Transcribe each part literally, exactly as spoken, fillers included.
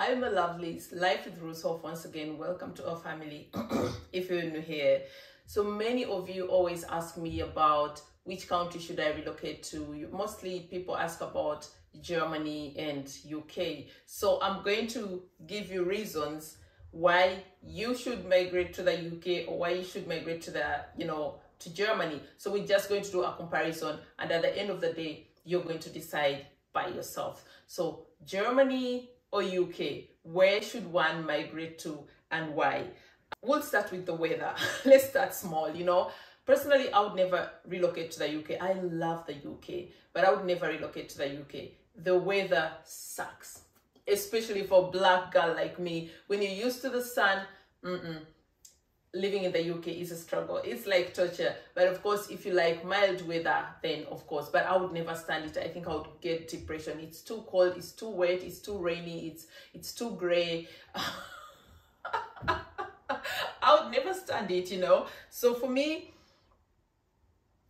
Hi my lovelies, Life with Russell once again. Welcome to our family. If you're new here, so many of you always ask me about which country should I relocate to. Mostly people ask about Germany and U K. So I'm going to give you reasons why you should migrate to the U K or why you should migrate to the, you know, to Germany. So we're just going to do a comparison, and at the end of the day, you're going to decide by yourself. So Germany or U K, where should one migrate to and why? We'll start with the weather. Let's start small, you know. Personally, I would never relocate to the U K. I love the U K, but I would never relocate to the U K. The weather sucks, especially for a black girl like me. When you're used to the sun, mm-mm. Living in the U K is a struggle. It's like torture. But of course, if you like mild weather, then of course, but I would never stand it. I think I would get depression. It's too cold, it's too wet, it's too rainy, it's it's too gray. I would never stand it, you know. So for me,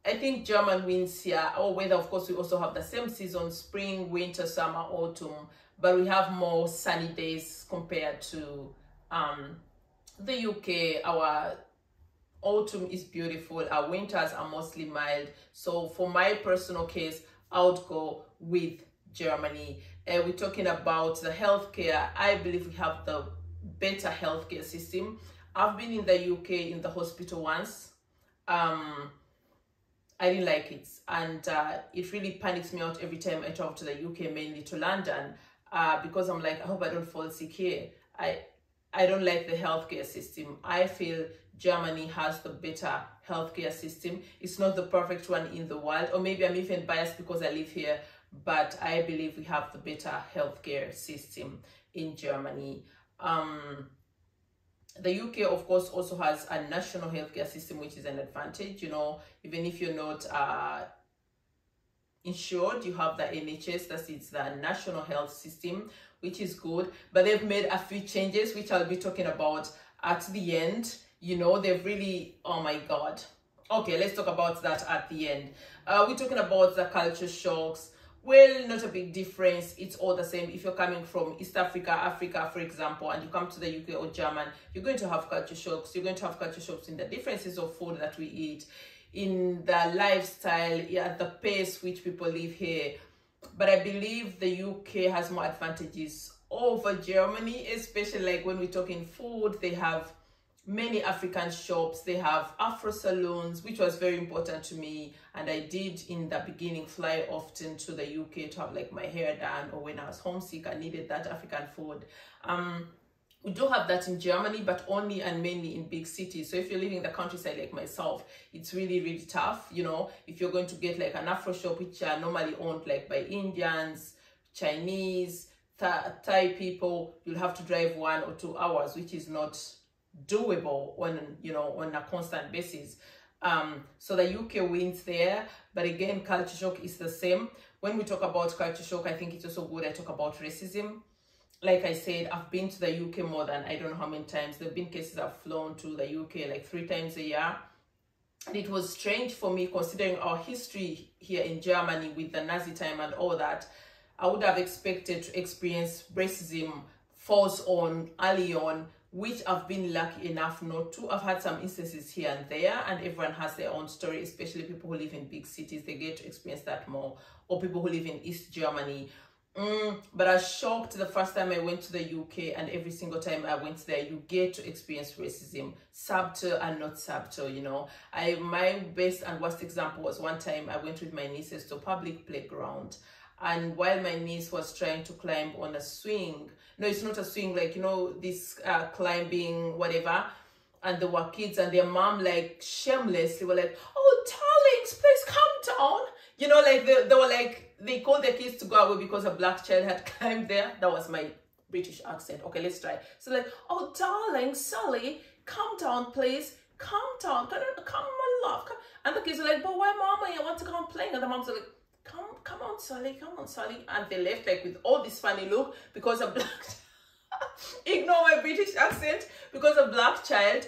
I think German wins here. Or weather, of course, we also have the same season, spring, winter, summer, autumn, but we have more sunny days compared to um the U K. Our autumn is beautiful, our winters are mostly mild. So for my personal case, I would go with Germany. And uh, we're talking about the healthcare. I believe we have the better healthcare system. I've been in the U K in the hospital once. um I didn't like it, and uh, it really panics me out every time I travel to the U K, mainly to London, uh, because I'm like, I hope I don't fall sick here. I I don't like the healthcare system. I feel Germany has the better healthcare system. It's not the perfect one in the world, or maybe I'm even biased because I live here, but I believe we have the better healthcare system in Germany. Um, the U K, of course, also has a national healthcare system, which is an advantage. You know, even if you're not uh, insured, you have the N H S, that is the national health system, which is good. But they've made a few changes, which I'll be talking about at the end. You know, they've really, oh my God. Okay, let's talk about that at the end. Uh, we're talking about the culture shocks. Well, not a big difference. It's all the same. If you're coming from East Africa, Africa, for example, and you come to the U K or German, you're going to have culture shocks. You're going to have culture shocks in the differences of food that we eat, in the lifestyle, at the pace which people live here. But I believe the U K has more advantages over Germany, especially like when we're talking food. They have many African shops. They have Afro salons, which was very important to me. And I did in the beginning fly often to the U K to have like my hair done, or when I was homesick, I needed that African food. Um, we do have that in Germany, but only and mainly in big cities. So if you're living in the countryside like myself, it's really, really tough. You know, if you're going to get like an Afro shop, which are normally owned like by Indians, Chinese, Th- Thai people, you'll have to drive one or two hours, which is not doable on, you know, on a constant basis. Um, so the U K wins there. But again, culture shock is the same. When we talk about culture shock, I think it's also good I talk about racism. Like I said, I've been to the U K more than I don't know how many times. There have been cases I've flown to the U K like three times a year. And it was strange for me, considering our history here in Germany with the Nazi time and all that. I would have expected to experience racism falls on early on, which I've been lucky enough not to. I've had some instances here and there, and everyone has their own story, especially people who live in big cities. They get to experience that more, or people who live in East Germany. Mm, but I was shocked the first time I went to the U K, and every single time I went there, you get to experience racism, subtle and not subtle, you know. I my best and worst example was one time I went with my nieces to a public playground, and while my niece was trying to climb on a swing, no, it's not a swing, like, you know, this uh, climbing whatever, and there were kids, and their mom, like, shamelessly were like, "Oh, darlings, please come down." You know, like, they, they were like, they called their kids to go away because a black child had climbed there. That was my British accent. Okay, let's try. So like, "Oh, darling, Sally, come down, please. Come down. Come on, love." Come. And the kids were like, "But why, Mama? You want to come playing?" And the moms were like, "Come, come on, Sally. Come on, Sally." And they left like with all this funny look because a black ignore my British accent, because a black child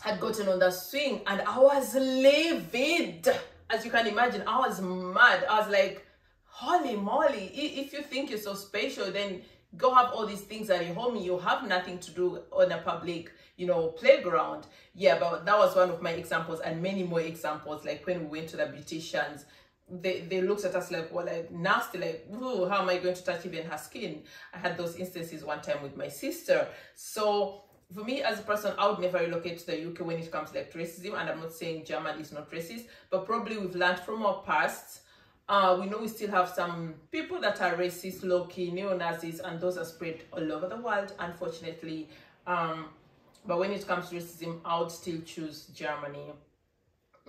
had gotten on the swing, and I was livid. As you can imagine, I was mad. I was like, holy moly, if you think you're so special, then go have all these things at your home. You have nothing to do on a public, you know, playground. Yeah, but that was one of my examples, and many more examples. Like when we went to the beauticians, they they looked at us like, well, like nasty, like, ooh, how am I going to touch even her skin? I had those instances one time with my sister. So for me as a person, I would never relocate to the U K when it comes to like racism. And I'm not saying Germany is not racist, but probably we've learned from our past. Uh, we know we still have some people that are racist, low-key, neo-Nazis, and those are spread all over the world, unfortunately. Um, but when it comes to racism, I would still choose Germany.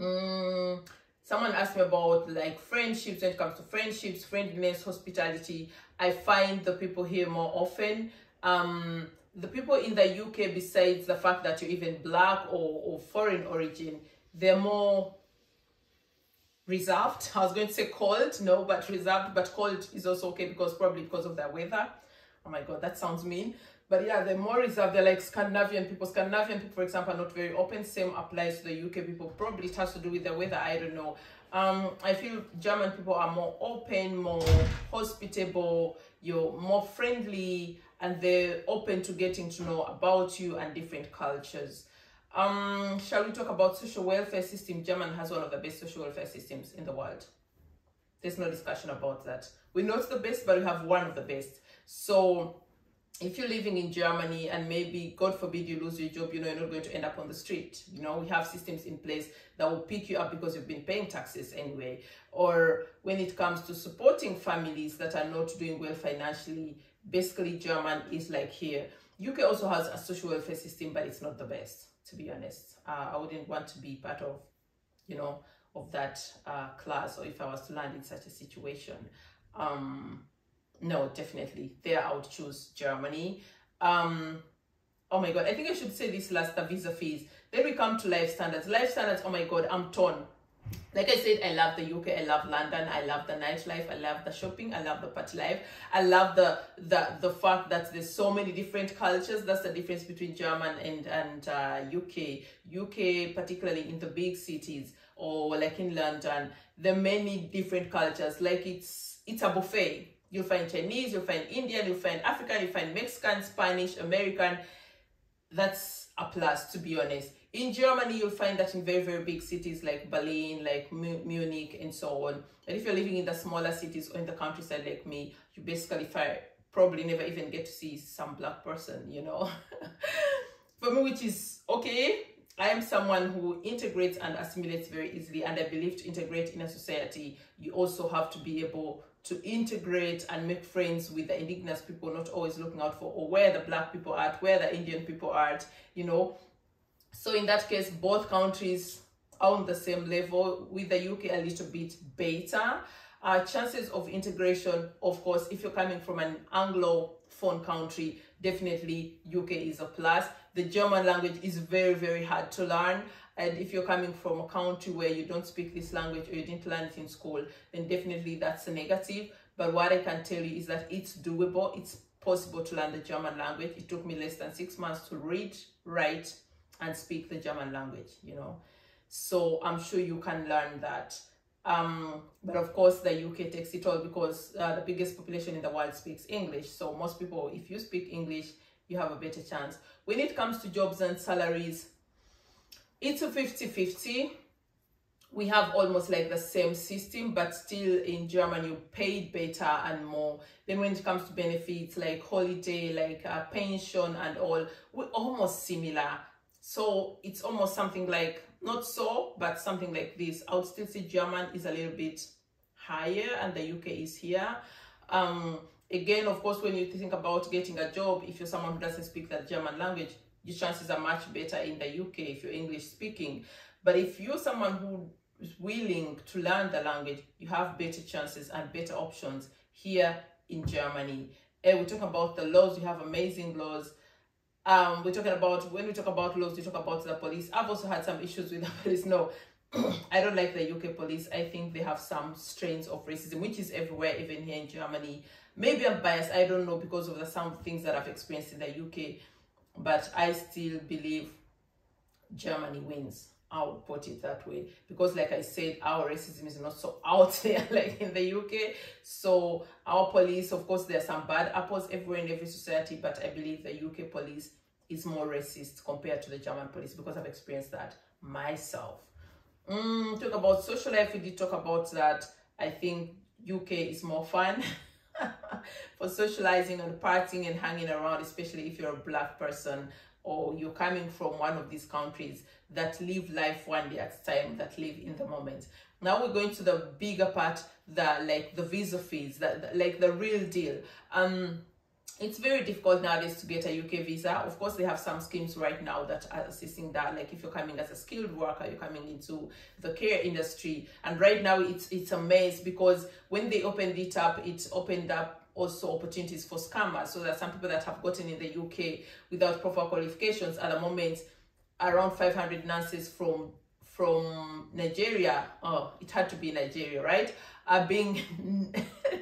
Mm, someone asked me about like friendships. When it comes to friendships, friendliness, hospitality, I find the people here more often. Um, the people in the U K, besides the fact that you're even black or, or foreign origin, they're more reserved. I was going to say cold, no, but reserved. But cold is also okay, because probably because of the weather. Oh my god, that sounds mean, but yeah, they're more reserved. They're like Scandinavian people. Scandinavian people, for example, are not very open. Same applies to the U K people. Probably it has to do with the weather, I don't know. um I feel German people are more open, more hospitable, you're more friendly, and they're open to getting to know about you and different cultures. Um, shall we talk about social welfare system? Germany has one of the best social welfare systems in the world. There's no discussion about that. We're not the best, but we have one of the best. So if you're living in Germany and maybe, God forbid, you lose your job, you know, you're not going to end up on the street. You know, we have systems in place that will pick you up because you've been paying taxes anyway. Or when it comes to supporting families that are not doing well financially, basically Germany is like here. U K also has a social welfare system, but it's not the best, to be honest. uh, I wouldn't want to be part of, you know, of that uh, class, or if I was to land in such a situation. Um, no, definitely there I would choose Germany. Um, oh my god, I think I should say this last, the visa fees. Then we come to life standards. Life standards, oh my god, I'm torn. Like I said, I love the U K, I love London, I love the nightlife, I love the shopping, I love the party life, I love the the the fact that there's so many different cultures. That's the difference between German and and uh, U K. U K, particularly in the big cities or like in London, there are many different cultures. Like it's it's a buffet. You'll find Chinese, you'll find Indian, you'll find African, you'll find Mexican, Spanish, American. That's a plus, to be honest. In Germany, you'll find that in very, very big cities like Berlin, like Munich, and so on. And if you're living in the smaller cities or in the countryside like me, you basically probably never even get to see some black person, you know. For me, which is okay. I am someone who integrates and assimilates very easily, and I believe to integrate in a society, you also have to be able to integrate and make friends with the indigenous people, not always looking out for or where the black people are at, where the Indian people are at, you know. So in that case, both countries are on the same level, with the U K a little bit better. Uh, chances of integration, of course, if you're coming from an Anglophone country, definitely U K is a plus. The German language is very, very hard to learn. And if you're coming from a country where you don't speak this language or you didn't learn it in school, then definitely that's a negative. But what I can tell you is that it's doable. It's possible to learn the German language. It took me less than six months to read, write, and speak the German language, you know. So I'm sure you can learn that. Um, but of course, the U K takes it all, because uh, the biggest population in the world speaks English. So most people, if you speak English, you have a better chance. When it comes to jobs and salaries, it's a fifty fifty. We have almost like the same system, but still in Germany you're paid better and more. Then when it comes to benefits like holiday, like uh, pension and all, we're almost similar. So it's almost something like, not so, but something like this. I would still say German is a little bit higher and the U K is here. Um, again, of course, when you think about getting a job, if you're someone who doesn't speak that German language, your chances are much better in the U K if you're English speaking. But if you're someone who is willing to learn the language, you have better chances and better options here in Germany. And we talk about the laws. You have amazing laws. Um, we're talking about, when we talk about laws, we talk about the police. I've also had some issues with the police. No, I don't like the U K police. I think they have some strains of racism, which is everywhere, even here in Germany. Maybe I'm biased, I don't know, because of the some things that I've experienced in the U K. But I still believe Germany wins I would put it that way, because like I said, our racism is not so out there like in the U K. So our police, of course, there are some bad apples everywhere in every society, but I believe the U K police is more racist compared to the German police, because I've experienced that myself. Mm, talk about social life, we did talk about that. I think U K is more fun for socializing and partying and hanging around, especially if you're a black person or you're coming from one of these countries that live life one day at a time, that live in the moment. Now we're going to the bigger part, the like the visa fees, that like the real deal. Um, it's very difficult nowadays to get a U K visa. Of course, they have some schemes right now that are assisting that, like if you're coming as a skilled worker, you're coming into the care industry. And right now it's it's a mess, because when they opened it up, it opened up also opportunities for scammers. So there are some people that have gotten in the U K without proper qualifications. At the moment, around five hundred nurses from from Nigeria, oh, it had to be Nigeria, right, are being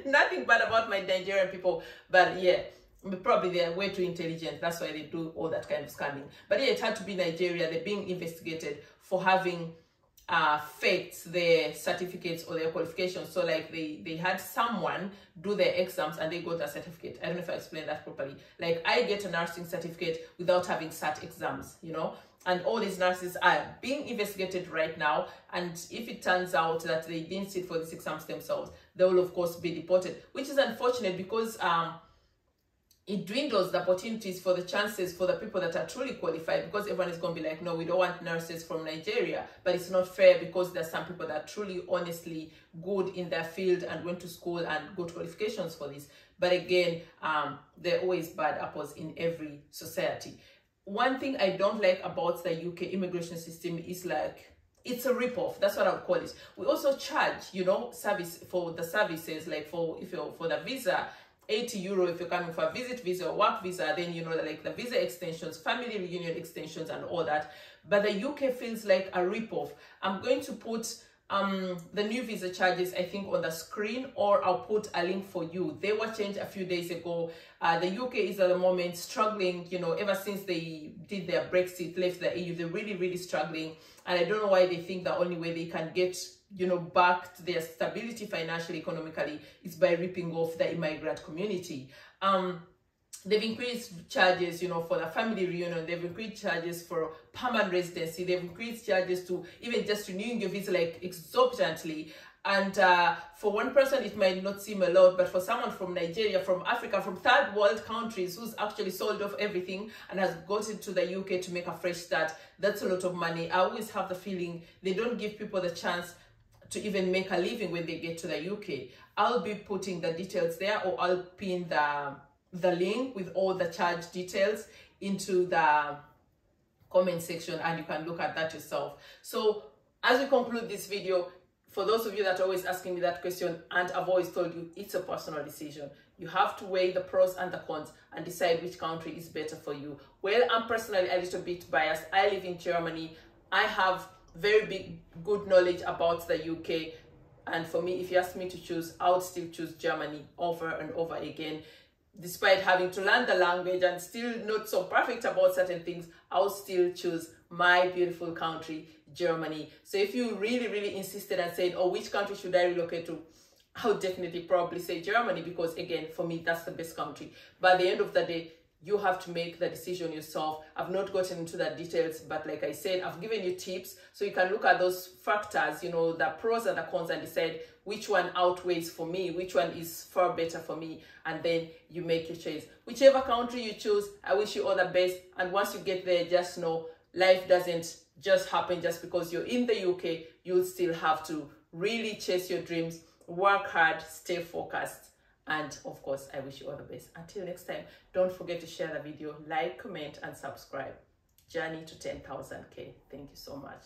nothing bad about my Nigerian people, but yeah, probably they are way too intelligent, that's why they do all that kind of scamming. But yeah, it had to be Nigeria. They're being investigated for having uh faked their certificates or their qualifications. So like they they had someone do their exams and they got a certificate. I don't know if I explained that properly. Like I get a nursing certificate without having sat exams, you know, and all these nurses are being investigated right now, and if it turns out that they didn't sit for these exams themselves, they will of course be deported, which is unfortunate, because um it dwindles the opportunities for the chances for the people that are truly qualified, because everyone is going to be like, no, we don't want nurses from Nigeria. But it's not fair, because there's some people that are truly, honestly good in their field and went to school and got qualifications for this. But again, um, there are always bad apples in every society. One thing I don't like about the U K immigration system is like, it's a rip-off. That's what I would call it. We also charge, you know, service for the services, like for if you're for the visa, eighty euro if you're coming for a visit visa or work visa, then you know, like the visa extensions, family reunion extensions and all that. But the U K feels like a rip-off. I'm going to put um the new visa charges, I think, on the screen, or I'll put a link for you. They were changed a few days ago. Uh the U K is at the moment struggling, you know, ever since they did their Brexit, left the E U, they're really really struggling, and I don't know why they think the only way they can get, you know, back to their stability financially, economically, is by ripping off the immigrant community. Um, they've increased charges, you know, for the family reunion. They've increased charges for permanent residency. They've increased charges to even just renewing your visa, like exorbitantly. And uh, for one person, it might not seem a lot, but for someone from Nigeria, from Africa, from third world countries, who's actually sold off everything and has gotten to the U K to make a fresh start, that's a lot of money. I always have the feeling they don't give people the chance to even make a living when they get to the U K. I'll be putting the details there, or I'll pin the the link with all the charge details into the comment section, and you can look at that yourself. So as we conclude this video, for those of you that are always asking me that question, and I've always told you, it's a personal decision. You have to weigh the pros and the cons and decide which country is better for you. Well, I'm personally a little bit biased. I live in Germany. I have very big good knowledge about the U K, and for me, if you ask me to choose, I would still choose Germany over and over again. Despite having to learn the language and still not so perfect about certain things, I would still choose my beautiful country, Germany. So if you really really insisted and said, oh, which country should I relocate to, I would definitely probably say Germany, because again, for me, that's the best country. By the end of the day, you have to make the decision yourself. I've not gotten into the details, but like I said, I've given you tips, so you can look at those factors, you know, the pros and the cons, and decide which one outweighs for me, which one is far better for me, and then you make your choice. Whichever country you choose, I wish you all the best. And once you get there, just know life doesn't just happen just because you're in the U K. You'll still have to really chase your dreams, work hard, stay focused. And of course, I wish you all the best. Until next time, don't forget to share the video, like, comment, and subscribe. Journey to ten thousand K. Thank you so much.